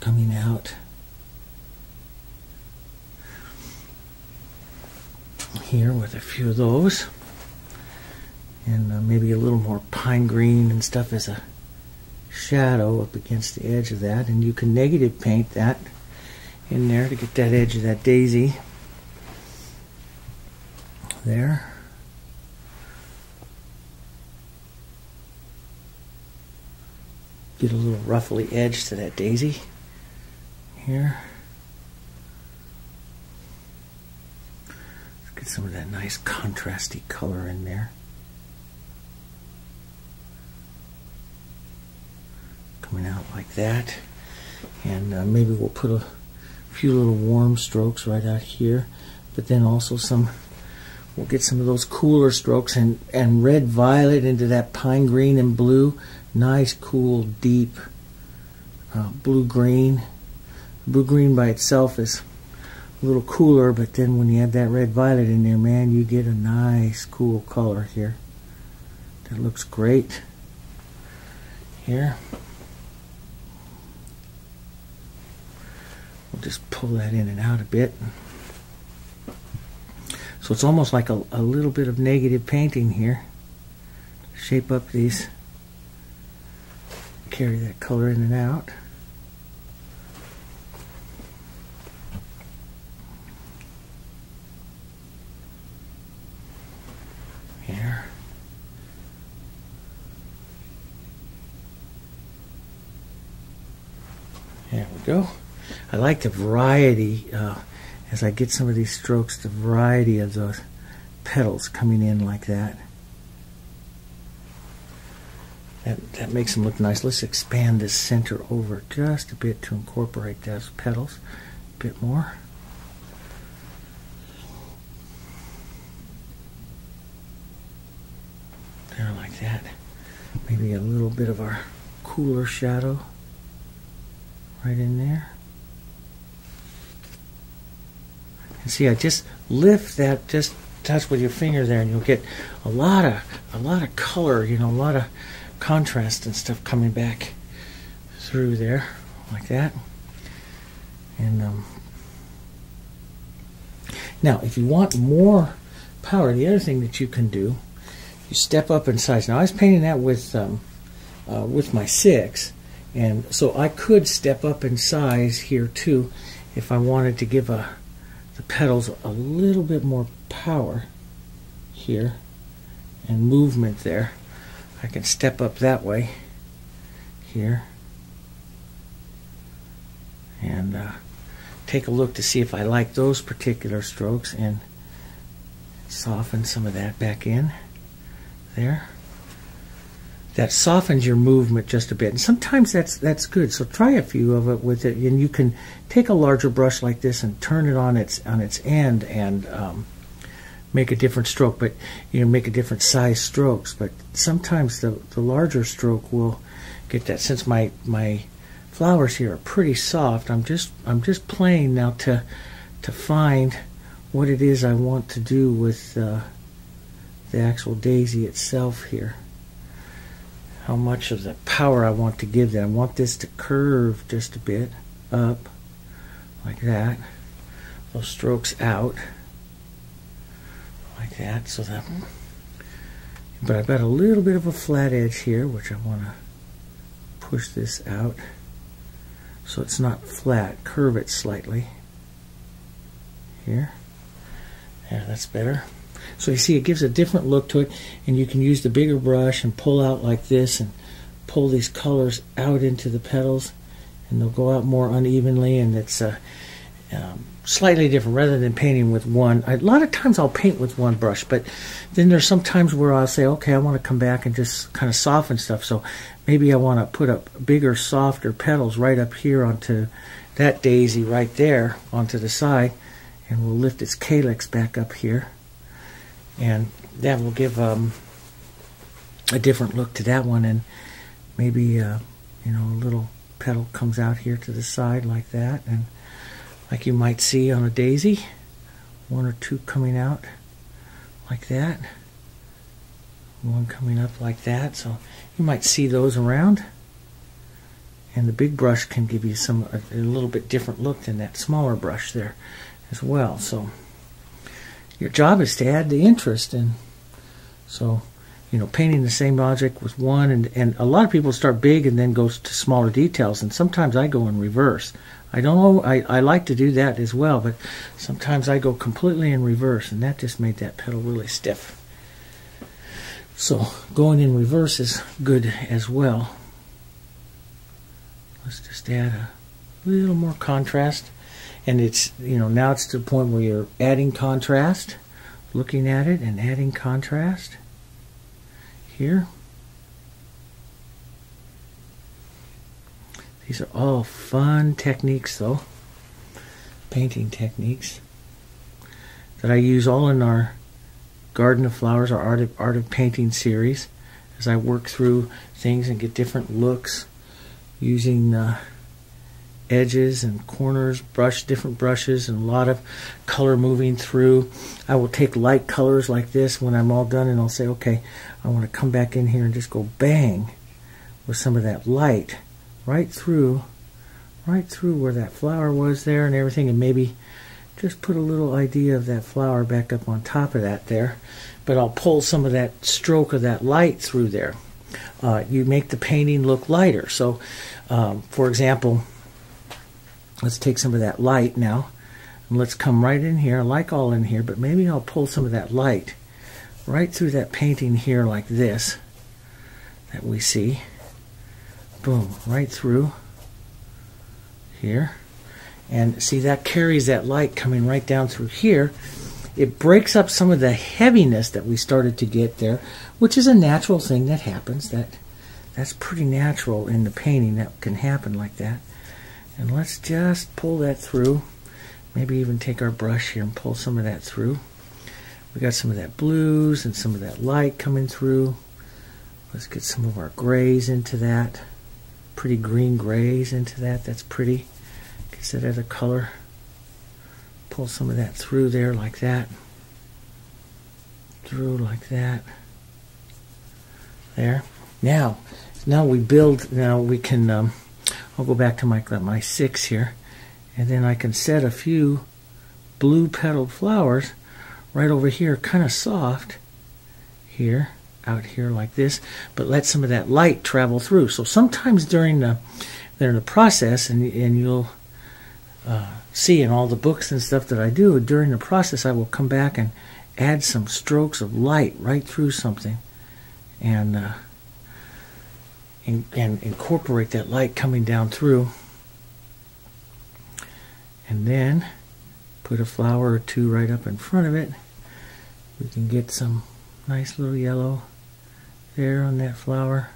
coming out. Here with a few of those, and uh, maybe a little more pine green and stuff as a shadow up against the edge of that, and you can negative paint that in there to get that edge of that daisy there. Get a little ruffly edge to that daisy here. Let's get some of that nice contrasty color in there. Coming out like that, and uh, maybe we'll put a few little warm strokes right out here, but then also some, we'll get some of those cooler strokes and and red violet into that pine green and blue. Nice cool deep uh, blue green. Blue green by itself is a little cooler, but then when you add that red violet in there, man, you get a nice cool color here that looks great here. We'll just pull that in and out a bit. So it's almost like a, a little bit of negative painting here. Shape up these. Carry that color in and out. Here. There we go. I like the variety, uh, as I get some of these strokes, the variety of those petals coming in like that. That, that makes them look nice. Let's expand this center over just a bit to incorporate those petals a bit more. There, like that. Maybe a little bit of our cooler shadow right in there. And see, I just lift that, just touch with your finger there, and you'll get a lot of a lot of color, you know, a lot of contrast and stuff coming back through there like that. And um, now, if you want more power, the other thing that you can do, you step up in size. Now, I was painting that with um, uh, with my six, And so I could step up in size here too if I wanted to give a, the petals a little bit more power here and movement there. I can step up that way here and uh, take a look to see if I like those particular strokes and soften some of that back in there. That softens your movement just a bit, and sometimes that's that's good. So try a few of it with it, and you can take a larger brush like this and turn it on its on its end and um, make a different stroke. But you know, make a different size strokes. But sometimes the the larger stroke will get that. Since my my flowers here are pretty soft, I'm just I'm just playing now to to find what it is I want to do with uh, the actual daisy itself here. How much of the power I want to give that. I want this to curve just a bit up like that. Those strokes out like that. So that, but I've got a little bit of a flat edge here, which I want to push this out so it's not flat. Curve it slightly here. Yeah, that's better. So you see it gives a different look to it, and you can use the bigger brush and pull out like this and pull these colors out into the petals, and they'll go out more unevenly, and it's uh, um, slightly different rather than painting with one. A lot of times I'll paint with one brush, but then there's some times where I'll say, okay, I want to come back and just kind of soften stuff, so maybe I want to put up bigger, softer petals right up here onto that daisy right there onto the side, and we'll lift its calyx back up here. And that will give um, a different look to that one, and maybe uh, you know, a little petal comes out here to the side like that, and like you might see on a daisy, one or two coming out like that, one coming up like that. So you might see those around, and the big brush can give you some a, a little bit different look than that smaller brush there as well. So your job is to add the interest, and so you know, painting the same object with one, and, and a lot of people start big and then goes to smaller details, and sometimes I go in reverse. I don't know, I, I like to do that as well, but sometimes I go completely in reverse, and that just made that petal really stiff. So going in reverse is good as well. Let's just add a little more contrast. And it's, you know, now it's to the point where you're adding contrast, looking at it and adding contrast here. These are all fun techniques, though, painting techniques that I use all in our Garden of Flowers, our Art of, Art of Painting series, as I work through things and get different looks using uh, edges and corners, brush different brushes, and a lot of color moving through. I will take light colors like this when I'm all done, and I'll say, okay, I want to come back in here and just go bang with some of that light right through, right through where that flower was there and everything, and maybe just put a little idea of that flower back up on top of that there. But I'll pull some of that stroke of that light through there. Uh, you make the painting look lighter. So, um, for example, let's take some of that light now, and let's come right in here. I like all in here, but maybe I'll pull some of that light right through that painting here like this that we see. Boom, right through here. And see, that carries that light coming right down through here. It breaks up some of the heaviness that we started to get there, which is a natural thing that happens. That, that's pretty natural in the painting. That can happen like that. And let's just pull that through. Maybe even take our brush here and pull some of that through. We got some of that blues and some of that light coming through. Let's get some of our grays into that. Pretty green grays into that. That's pretty. Get that other color. Pull some of that through there like that. Through like that. There. Now, now we build. Now we can. Um, I'll go back to my, my six here, and then I can set a few blue petaled flowers right over here, kind of soft here, out here like this, but let some of that light travel through. So sometimes during the during the process, and, and you'll uh, see in all the books and stuff that I do, during the process I will come back and add some strokes of light right through something, and uh, in, and incorporate that light coming down through, and then put a flower or two right up in front of it. We can get some nice little yellow there on that flower.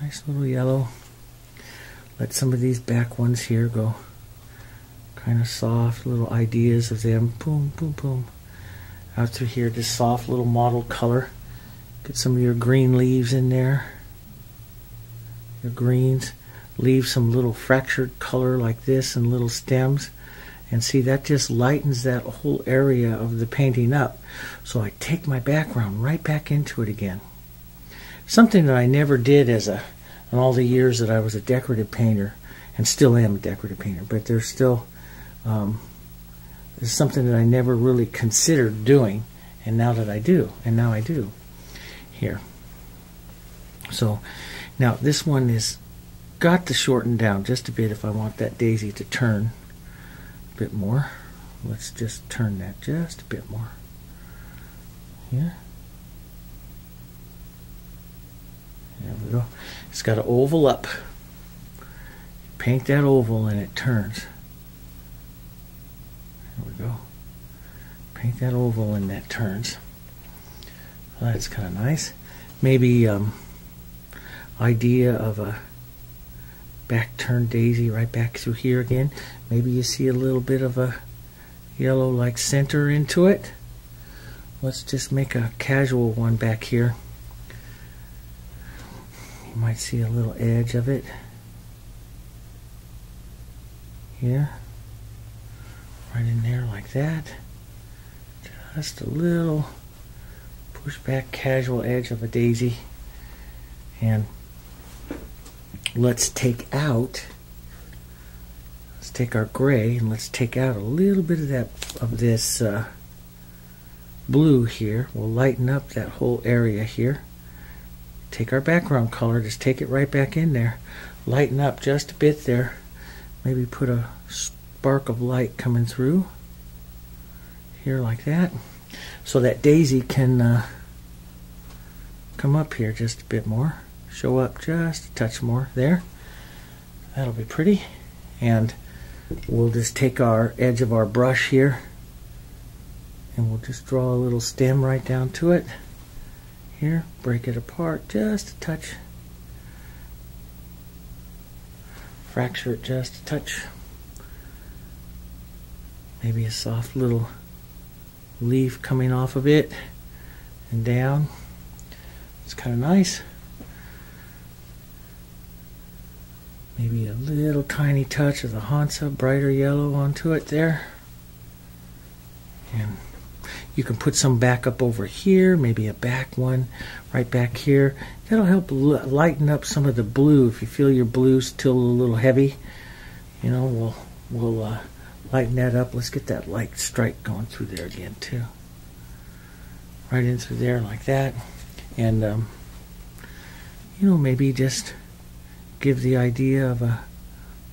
Nice little yellow. Let some of these back ones here go kind of soft, little ideas of them. Boom, boom, boom. Out through here, just soft little mottled color. Get some of your green leaves in there. Your greens. Leave some little fractured color like this and little stems. And see, that just lightens that whole area of the painting up. So I take my background right back into it again. Something that I never did as a, in all the years that I was a decorative painter, and still am a decorative painter, but there's still um, there's something that I never really considered doing, and now that I do, and now I do here. So now this one is got to shorten down just a bit if I want that daisy to turn bit more. Let's just turn that just a bit more here. There we go. It's got to oval up. Paint that oval and it turns. There we go. Paint that oval and that turns. Well, that's kind of nice. Maybe um, idea of a back turn daisy right back through here again. Maybe you see a little bit of a yellow like center into it. Let's just make a casual one back here. You might see a little edge of it here, right in there like that. Just a little push back casual edge of a daisy. And let's take out, let's take our gray and let's take out a little bit of that, of this uh, blue here. We'll lighten up that whole area here. Take our background color, just take it right back in there. Lighten up just a bit there. Maybe put a spark of light coming through here like that. So that daisy can uh, come up here just a bit more. Show up just a touch more there. That'll be pretty. And we'll just take our edge of our brush here and we'll just draw a little stem right down to it here. Break it apart just a touch. Fracture it just a touch. Maybe a soft little leaf coming off of it and down. It's kind of nice. Maybe a little tiny touch of the Hansa brighter yellow onto it there. And you can put some back up over here, maybe a back one right back here. That'll help lighten up some of the blue. If you feel your blue's still a little heavy, you know, we'll, we'll uh, lighten that up. Let's get that light stripe going through there again too. Right in through there like that. And, um, you know, maybe just give the idea of a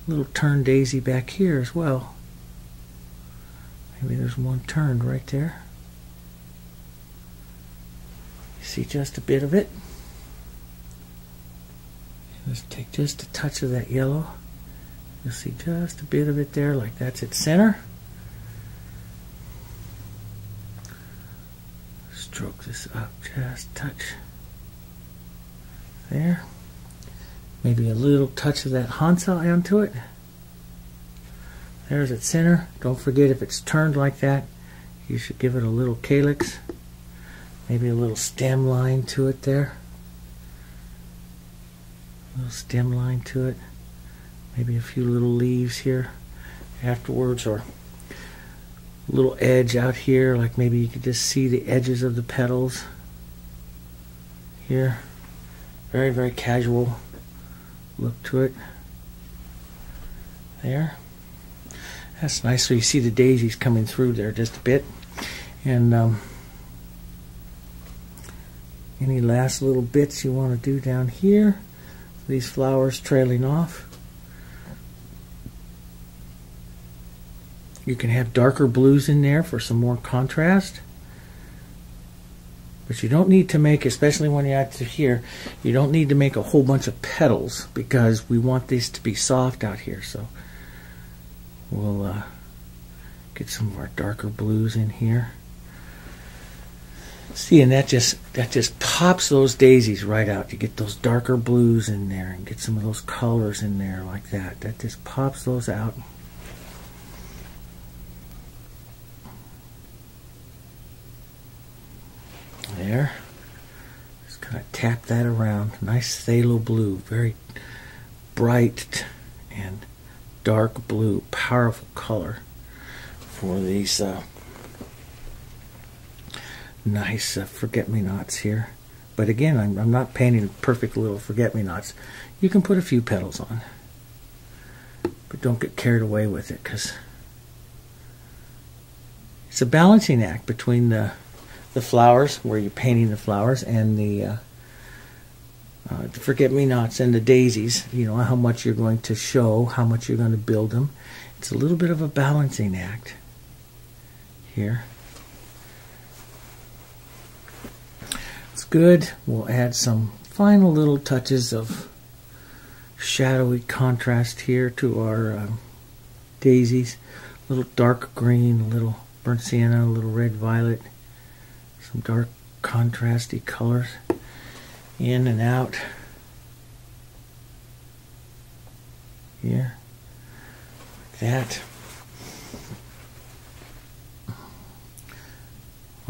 little turn daisy back here as well. Maybe there's one turned right there. You see just a bit of it. Let's take just a touch of that yellow. You'll see just a bit of it there, like that's its center. Stroke this up just a touch. There. Maybe a little touch of that Hansa onto it. There's its center. Don't forget, if it's turned like that, you should give it a little calyx. Maybe a little stem line to it there. A little stem line to it. Maybe a few little leaves here afterwards, or a little edge out here, like maybe you could just see the edges of the petals here. Very, very casual look to it there. That's nice. So you see the daisies coming through there just a bit. And um, any last little bits you want to do down here. These flowers trailing off. You can have darker blues in there for some more contrast. But you don't need to make, especially when you add to here, you don't need to make a whole bunch of petals because we want these to be soft out here. So we'll uh, get some of our darker blues in here. See, and that just that just pops those daisies right out. You get those darker blues in there and get some of those colors in there like that. That just pops those out. There. Just kind of tap that around. Nice phthalo blue, very bright and dark blue, powerful color for these uh, nice uh, forget-me-nots here. But again, I'm, I'm not painting perfect little forget-me-nots. You can put a few petals on, but don't get carried away with it because it's a balancing act between the the flowers, where you're painting the flowers, and the uh, uh, forget-me-nots and the daisies. You know, how much you're going to show, how much you're going to build them. It's a little bit of a balancing act here. It's good. We'll add some final little touches of shadowy contrast here to our um, daisies. A little dark green, a little burnt sienna, a little red violet. Some dark contrasty colors in and out here like that.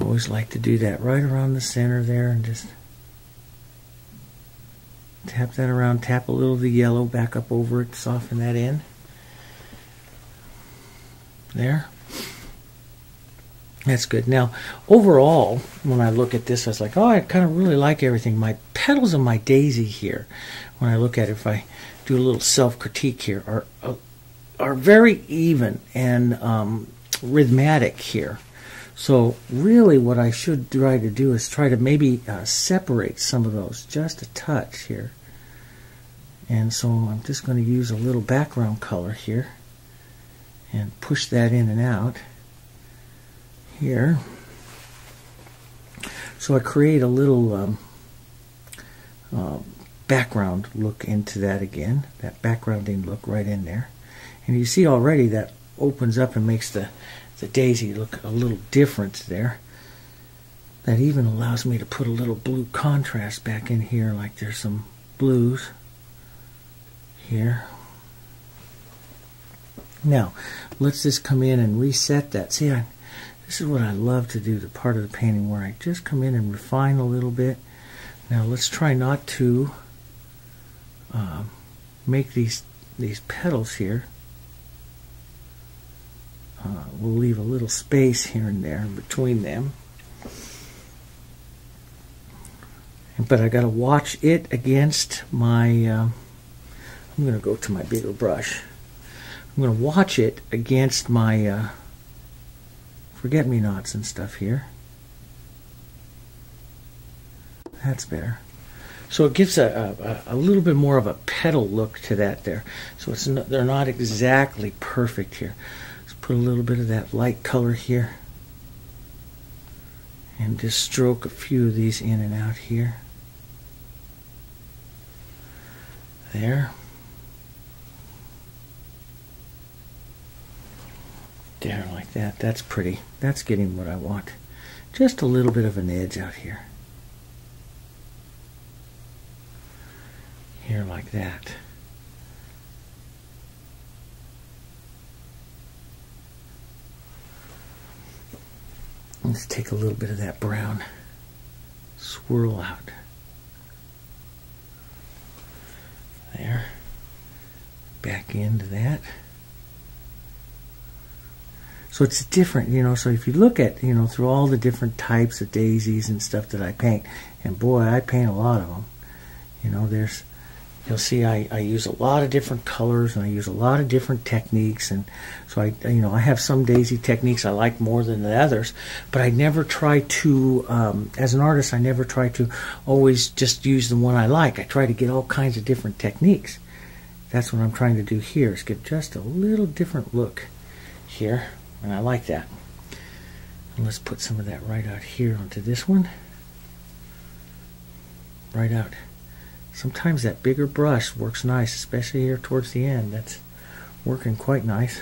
Always like to do that right around the center there and just tap that around, tap a little of the yellow back up over it, soften that in there. That's good. Now, overall, when I look at this, I was like, oh, I kind of really like everything. My petals and my daisy here, when I look at it, if I do a little self-critique here, are uh, are very even and um, rhythmic here. So really what I should try to do is try to maybe uh, separate some of those, just a touch here. And so I'm just going to use a little background color here and push that in and out. Here, so I create a little um, uh, background look into that again, that backgrounding look right in there, and you see already that opens up and makes the the daisy look a little different there. That even allows me to put a little blue contrast back in here, like there's some blues here. Now, let's just come in and reset that. See, I. This is what I love to do, the part of the painting where I just come in and refine a little bit. Now let's try not to um, make these these petals here. Uh, we'll leave a little space here and there between them. But I gotta watch it against my. Uh, I'm gonna go to my bigger brush. I'm gonna watch it against my. Uh, Forget-me-nots and stuff here. That's better. So it gives a, a, a little bit more of a petal look to that there. So it's not, they're not exactly perfect here. Let's put a little bit of that light color here. And just stroke a few of these in and out here. There. There, like that. That's pretty. That's getting what I want. Just a little bit of an edge out here. Here, like that. Let's take a little bit of that brown. Swirl out. There. Back into that. So it's different, you know, so if you look at, you know, through all the different types of daisies and stuff that I paint, and boy, I paint a lot of them, you know, there's, You'll see I, I use a lot of different colors, and I use a lot of different techniques, and so I, you know, I have some daisy techniques I like more than the others, but I never try to, um, as an artist, I never try to always just use the one I like. I try to get all kinds of different techniques. That's what I'm trying to do here, is get just a little different look here, and I like that. And let's put some of that right out here onto this one. Right out. Sometimes that bigger brush works nice, especially here towards the end. That's working quite nice.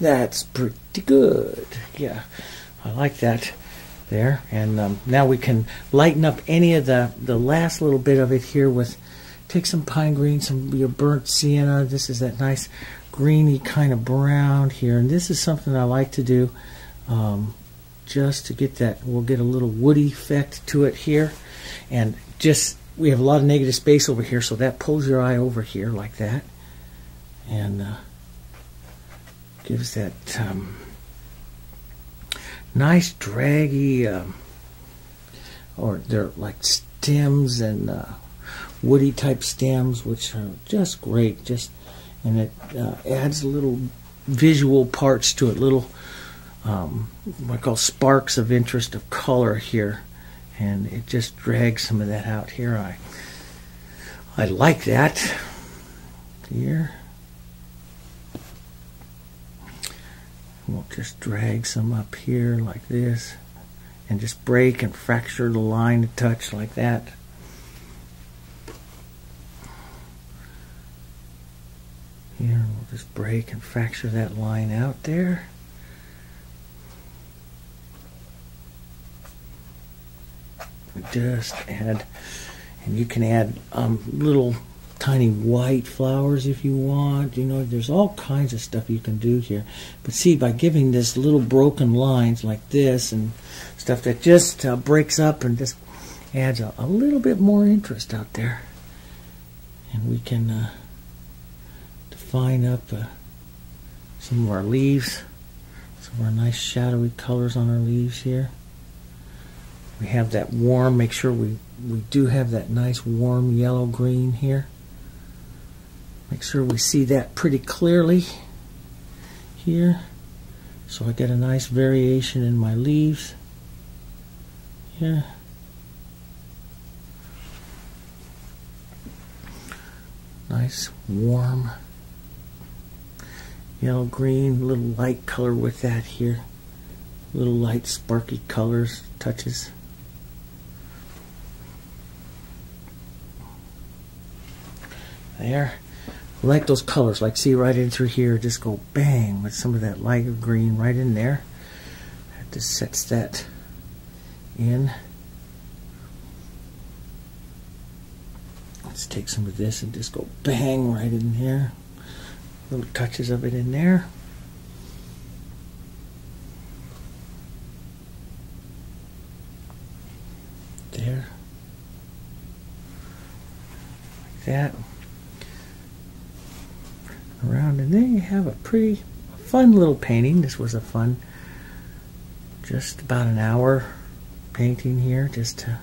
That's pretty good. Yeah, I like that there. And um, now we can lighten up any of the, the last little bit of it here with, take some pine green, some your burnt sienna. This is that nice greeny kind of brown here, and this is something I like to do um, just to get that, we'll get a little woody effect to it here, and just, we have a lot of negative space over here, so that pulls your eye over here like that, and uh, gives that um, nice draggy um, or they're like stems and uh, woody type stems, which are just great, just and it uh, adds little visual parts to it, little um, what I call sparks of interest of color here, and it just drags some of that out here. I I like that here. We'll just drag some up here like this, and just break and fracture the line a touch like that. Here, we'll just break and fracture that line out there. Just add, and you can add um, little tiny white flowers if you want. You know, there's all kinds of stuff you can do here. But see, by giving this little broken lines like this and stuff that just uh, breaks up and just adds a, a little bit more interest out there. And we can... Uh, Fine up uh, some of our leaves, some of our nice shadowy colors on our leaves here. We have that warm, make sure we, we do have that nice warm yellow-green here. Make sure we see that pretty clearly here. So I get a nice variation in my leaves here. Nice warm yellow green, little light color with that here, little light sparky colors, touches. There, I like those colors, like see right in through here, just go bang with some of that lighter green right in there. That just sets that in. Let's take some of this and just go bang right in there. Little touches of it in there. There. Like that. Around, and then you have a pretty fun little painting. This was a fun, just about an hour painting here, just to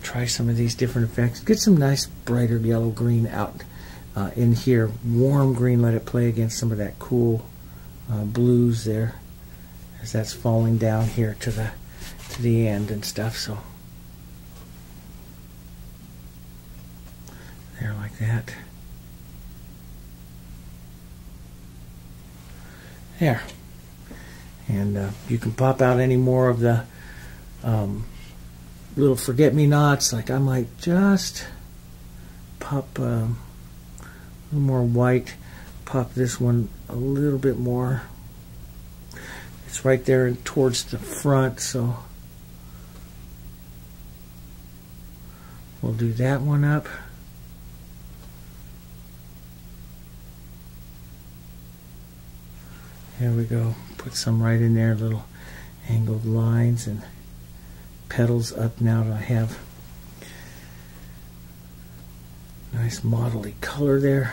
try some of these different effects. Get some nice brighter yellow green out. Uh, in here, warm green, let it play against some of that cool uh, blues there, as that's falling down here to the to the end and stuff. So there, like that. There, and uh, you can pop out any more of the um, little forget-me-nots. Like I might just pop. Um, A little more white, pop this one a little bit more. It's right there towards the front, so we'll do that one up. There we go. Put some right in there, little angled lines and petals up now that I have. Nice mottledy color there.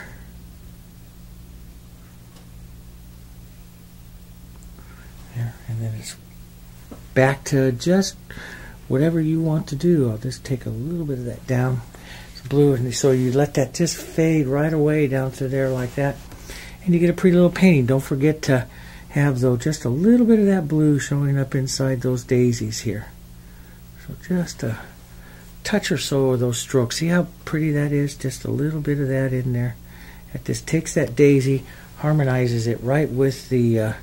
and then it's back to just whatever you want to do. I'll just take a little bit of that down. It's blue, and so you let that just fade right away down to there like that, and you get a pretty little painting. Don't forget to have, though, just a little bit of that blue showing up inside those daisies here. So just a touch or so of those strokes. See how pretty that is? Just a little bit of that in there. That just takes that daisy, harmonizes it right with the, uh,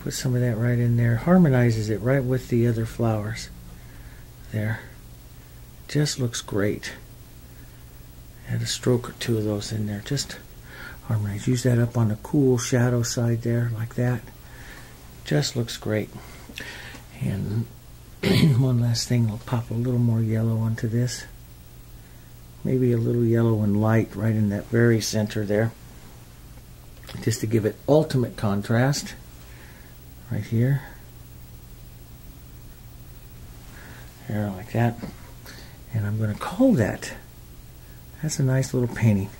put some of that right in there, harmonizes it right with the other flowers. There. Just looks great. Add a stroke or two of those in there. Just harmonize. Use that up on the cool shadow side there, like that. Just looks great. And one last thing, we'll pop a little more yellow onto this. Maybe a little yellow and light right in that very center there, just to give it ultimate contrast right here. There, like that. And I'm going to call that, that's a nice little painting.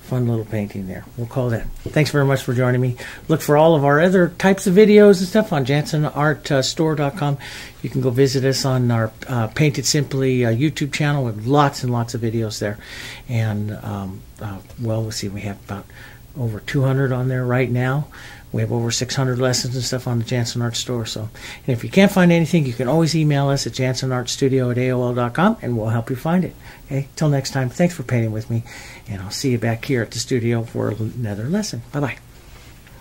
Fun little painting there. We'll call that. Thanks very much for joining me. Look for all of our other types of videos and stuff on Jansen Art Store dot com. You can go visit us on our uh, Paint It Simply uh, YouTube channel with lots and lots of videos there. And, um, uh, well, we'll see. We have about over two hundred on there right now. We have over six hundred lessons and stuff on the Jansen Art Store. So, and if you can't find anything, you can always email us at jansen art studio at A O L dot com, and we'll help you find it. Okay, till next time, thanks for painting with me, and I'll see you back here at the studio for another lesson. Bye-bye.